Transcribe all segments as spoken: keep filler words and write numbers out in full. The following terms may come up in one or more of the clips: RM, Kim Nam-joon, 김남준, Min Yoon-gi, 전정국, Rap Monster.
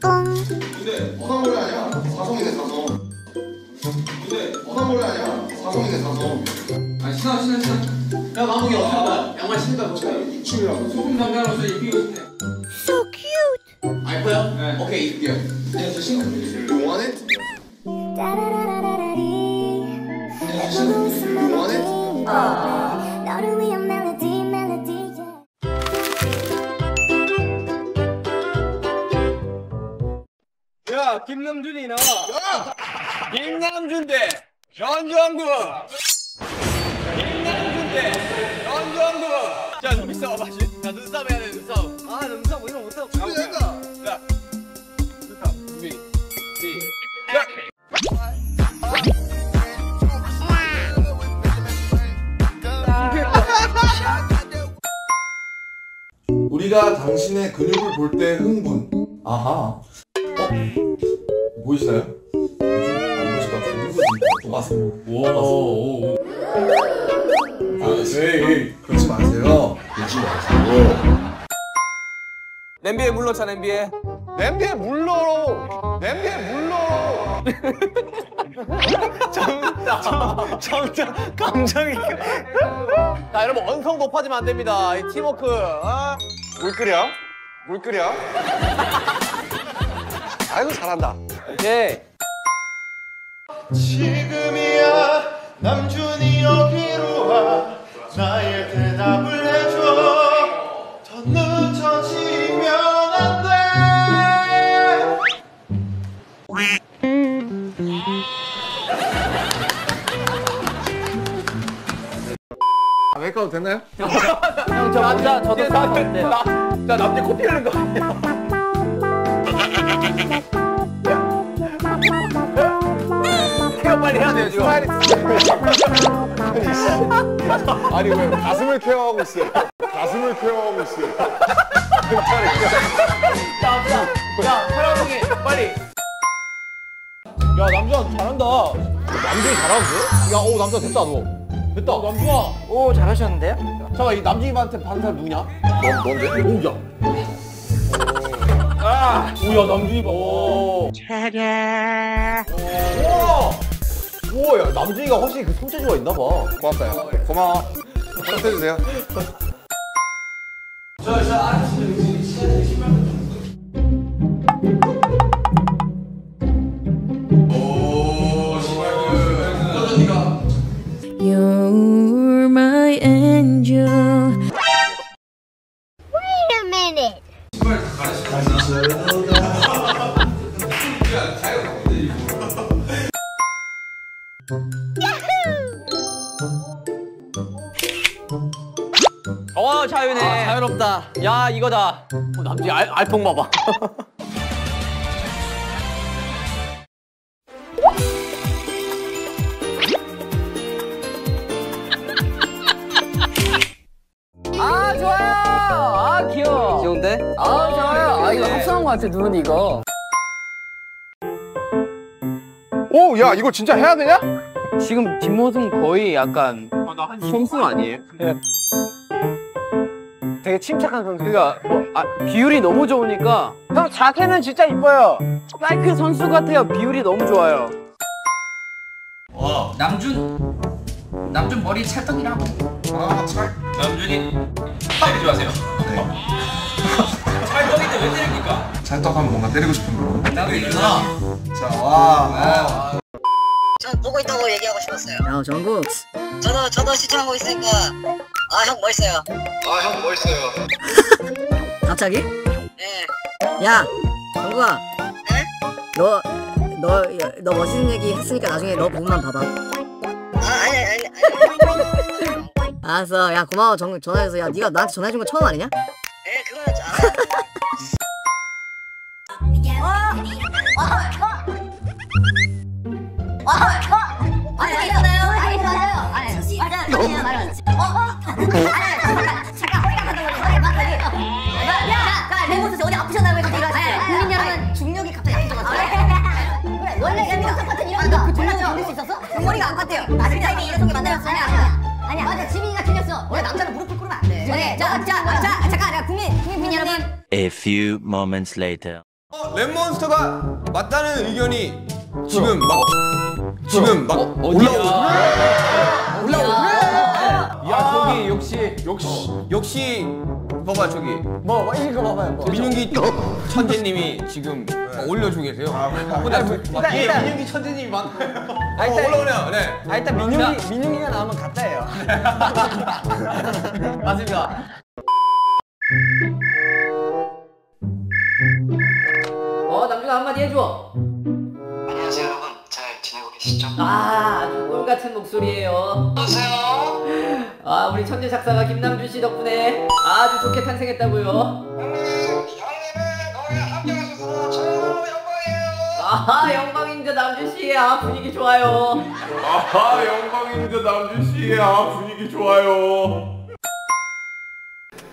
뚜껑. 근데 어상벌레 아니야? 사성이네 사성. 근데 어상벌레 아니야? 사성이네 사성. 아 신어 신어 신어. 야 마무리 어떡하다. 양말 신는다 보자. 입춤이라고. 소금 남자로서 입히고 싶네. So cute. 아 예뻐요? 네. 오케이 입을게요. 네 저 신고 드릴게요. 용하네? 네 저 신고 드릴게요. 용하네? 어. 너를 위한 멜로디 멜로디. 야 김남준이 나와. 야! 김남준 대 전정국. 김남준 대 전정국. 자 눈 싸움 하시. 자 눈싸움 해야 돼 눈싸움. 아 눈싸움 이거 못하고. 준비된다. 자 눈싸움 준비. 시작. 우리가 당신의 근육을 볼 때 흥분. 아하. 어? 보이시나요? 안 보실 것 같은데? 맞습니다. 와, 맞습니다. 아, 네. 그러지 마세요. 그러지 마세요. 냄비에 물 넣자, 냄비에. 냄비에 물 넣어. 냄비에 물 넣어. 정답. 정답. 감정이. 자, 여러분, 언성 높아지면 안 됩니다. 이 팀워크. 어? 물 끓여. 물 끓여. 아이고 잘한다. 오케이. 지금이야 남준이 여기로 와 나의 대답을 해줘. 더 늦어지면 안 돼. 아, 메이크업 됐나요? 형 저 남자 저도 사왔는데 나 남자 코피 나는 거 아니야? 빨리 해야 돼요, 지금. 아니, 왜 가슴을 케어하고 있어요? 가슴을 케어하고 있어요. 자, 자, 사랑해, 빨리. 야, 남준아, 잘한다. 남준이 잘하는데? 야, 오, 남준아, 됐다, 너. 됐다, 남준아. 오, 잘하셨는데요? 잠깐만, 이 남준이한테 받은 사람 누구냐? 너, 뭔데? 오, 야. 아, 오, 야, 남준이 봐. 오. 차라. 오. 오, 야, 남준이가 훨씬 그 손재주가 있나 봐. 고맙다, 야. 고마워. 손재주세요. 저, 저, 아저씨, 지금 시간이 십만 원. 오, 십만 원. 어떠니까? You're my angel. Wait a minute. 신발 다 가르쳐주세요. 어 자유네. 아, 자유롭다. 야 이거다. 어, 남지 알 알통 봐봐. 아 좋아요. 아 귀여워. 귀여운데? 아, 아 좋아요. 아 이거 합성한 거 같아 눈 이거. 오, 야 이거 진짜 해야 되냐? 지금 뒷모습 거의 약간 솜수 아, 아니에요? 네. 되게 침착한 선수. 그러니까 뭐, 아, 비율이 너무 좋으니까 형 자세는 진짜 이뻐요. 사이클 선수 같아요. 비율이 너무 좋아요. 어 남준 남준 머리 찰떡이라고. 아 찰. 남준이 때리지 마세요. 네. 찰떡인데 왜 때립니까? 찰떡하면 뭔가 때리고 싶은 거. 남준아. 자 와. 전 보고 있다고 얘기하고 싶었어요. 야 정국. 저도 저도 시청하고 있으니까. 아 형 멋있어요. 아 형 멋있어요. 갑자기? 네. 야 정국아. 네? 너 너 너 멋있는 얘기 했으니까 나중에 너 부분만 봐봐. 아 아니 아니 아니. 알았어. 야 고마워 정국 전화해서. 야 네가 나한테 전화해준 거 처음 아니냐? 네 그거는 아. 어. 아니 아니잖아요. 아니잖아요. 아니 맞아요. 맞아요. 어? 아니, 잠깐, 잠깐, 허리가 아프다 그래, 허리가 아프다 그래. 야, 내 모습이 어디 아프셨나요? 국민 여러분, 중력이 갑자기 안 좋았어. 그래, 원래 엠비가 똑같은 이런 거 졸라져 버릴 수 있었어? 머리가 안 같아요. 나중에 타이밍이 이런 게 만들었어. 아니야, 아니야. 맞아, 지민이가 틀렸어. 원래 남자는 무릎을 꿇으면 안 돼. 그래, 자, 자, 자, 잠깐, 국민, 국민 여러분. A few moments later. 어, 랩몬스터가 맞다는 의견이 지금 막 지금 막 올라오고 올라오고. 야, 저기 역시 역시 역시 봐봐 저기 뭐 이거 봐봐요. 민윤기 천재님이 지금 올려주고 계세요. 일단 민윤기 천재님이 많아요. 올라오네요. 네. 일단 민윤기 민윤기가 나오면 가짜예요. 맞습니다. 어, 남준아 한마디 해줘. 안녕하세요 여러분, 잘 지내고 계시죠? 아, 아주 꿀같은 목소리예요. 안녕하세요. 아, 우리 천재 작사가 김남준 씨 덕분에 아주 좋게 탄생했다고요. 형님, 형님은 너무 함께하셔서 저희 너무 영광이에요. 아하, 영광입니다 남준 씨. 아, 분위기 좋아요. 아하, 영광입니다 남준 씨. 아, 분위기 좋아요.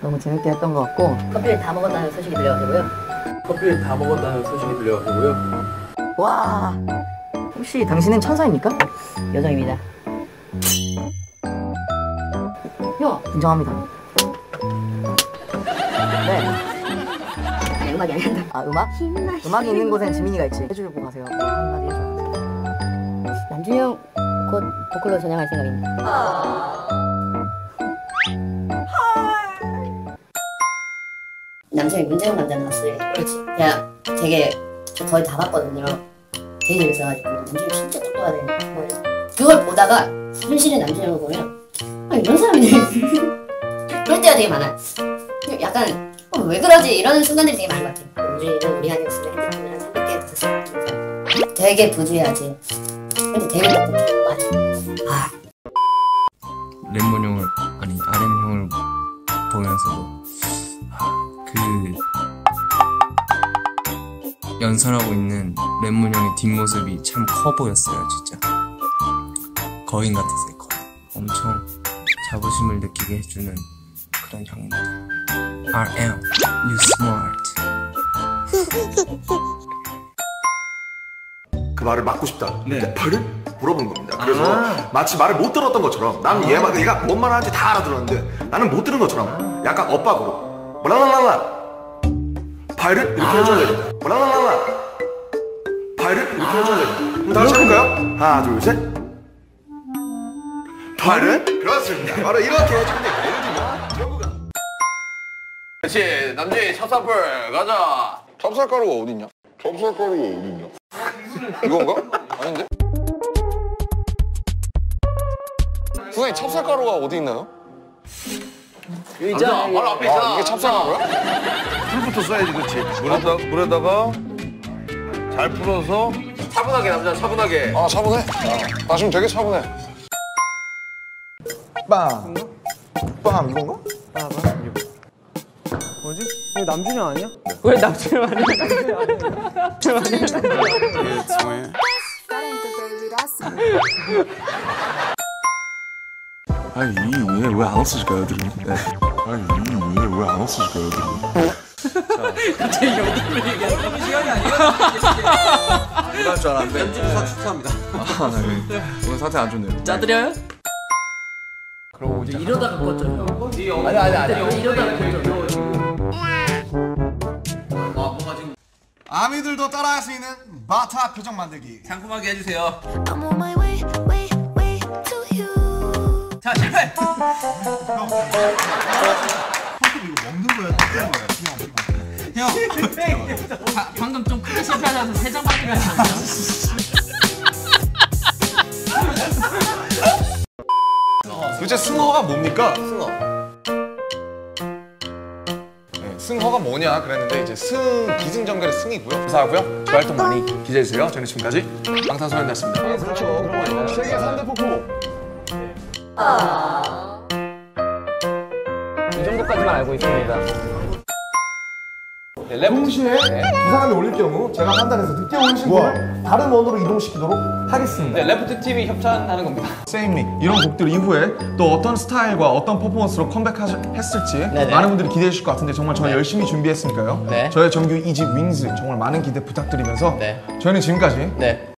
너무 재밌게 했던 것 같고, 커피를 다 먹었다는 소식이 들려가지고요. 커피를 다 먹었다는 소식이 들려가지고요. 와, 혹시 당신은 천사입니까? 여정입니다. 야, 인정합니다. 네. 아니, 음악이 아니란다. 아, 음악? 음악이 있는 곳엔 지민이가 있지. 해주고 가세요. 한마디 해줘. 남준이 형 곧 보컬로 전향할 생각입니다. 아 남자의 문제형 남자는 봤어요. 그렇지. 제가 되게 저 거의 다 봤거든요. 되게 재밌어가지고 남준이 진짜 똑똑하네. 그걸 보다가 현실의 남준형을 보면 아, 이런 사람이 그럴 때가 되게 많아요. 약간 어, 왜 그러지? 이런 순간들이 되게 많은 것 같아요. 남준이는 우리 한테 없으면 핸드폰이랑 삼백 개 됐어요. 되게 부주의하지. 근데 되게 똑똑해. 맞아. 아. 랩몬 형을 아니 알엠 형을 보면서 그 연설하고 있는 랩몬 형의 뒷모습이 참 커 보였어요. 진짜 거인 같았어요. 거인. 엄청 자부심을 느끼게 해주는 그런 형입니다. 알엠, you smart. 그 말을 막고 싶다. 네. 그 말을 물어본 겁니다. 그래서 아 마치 말을 못 들었던 것처럼 난 얘 막 얘가 뭔 말을 하는지 다 알아들었는데 나는 못 들은 것처럼 약간 엇박으로 블라블라블라 발을 이렇게 해줘야 됩니다. 블라블라블라 발을 이렇게 해줘야 됩니다. 그럼 다시 해볼까요? 하나 둘 셋. 발은? 그렇습니다. 바로 이렇게 해주면 됩니다. 결국은 그렇지. 남준이 찹쌀풀 가자. 찹쌀가루가 어딨냐? 찹쌀가루가 어딨냐? 이건가? 아닌데? 선생님 찹쌀가루가 어디 있나요? 있잖아, 바로 앞에 있잖아. 아, 이게 찹쌀가루야? 풀부터 써야지, 그렇지. 물에다, 물에다가 잘 풀어서 차분하게, 남자 차분하게. 아, 차분해? 아, 나 지금 되게 차분해. 빵. 빵, 이건가? 빵, 빵. 뭐지? 이게 남준이 아니야? 왜 남준이 아니야? 정말. 아니, 왜 안 왔을까요, 들이? 아니, 왜 안 왔을까요, 들이? 갑자기 여기를 얘기하는 거 시간이 아니야? 이럴 줄 알았는데. 연주사 축하합니다. 아, 네. 오늘 상태 안 좋네요. 짜드려요? 그러고 이제 이러다가 껐죠. 아니, 아니, 아니. 이러다가 껐죠. 아미들도 따라할 수 있는 마타 표정 만들기. 상큼하게 해주세요. 자, 실패! 형, 이거 먹는 거야? 뜯는 거야? 형, 형. 바, 방금 좀 크게 실패하셔서 세 장 밖에 가지 않나요? 도대체 승어가 뭡니까? 승어. 네, 승어가 뭐냐 그랬는데 이제 승, 기승전결의 승이고요. 감사하고요. 저희 활동 많이 기대해주세요. 저희는 지금까지 방탄소년단이었습니다. 네, 그렇죠. 그럼 세계 삼 대 폭포. 아... 이 정도까지만 알고 있습니다. 네, 동시에 네. 부상함이 올릴 경우 제가 판단해서 늦게 오는 신분을 다른 원으로 이동시키도록 하겠습니다. 네, 레프트 팀이 협찬하는 겁니다. 세임리 이런 곡들 이후에 또 어떤 스타일과 어떤 퍼포먼스로 컴백했을지 네네. 많은 분들이 기대해 주실 것 같은데 정말 저는 네. 열심히 준비했으니까요. 네. 저의 정규 이 집 윙즈 정말 많은 기대 부탁드리면서 네. 저희는 지금까지 네.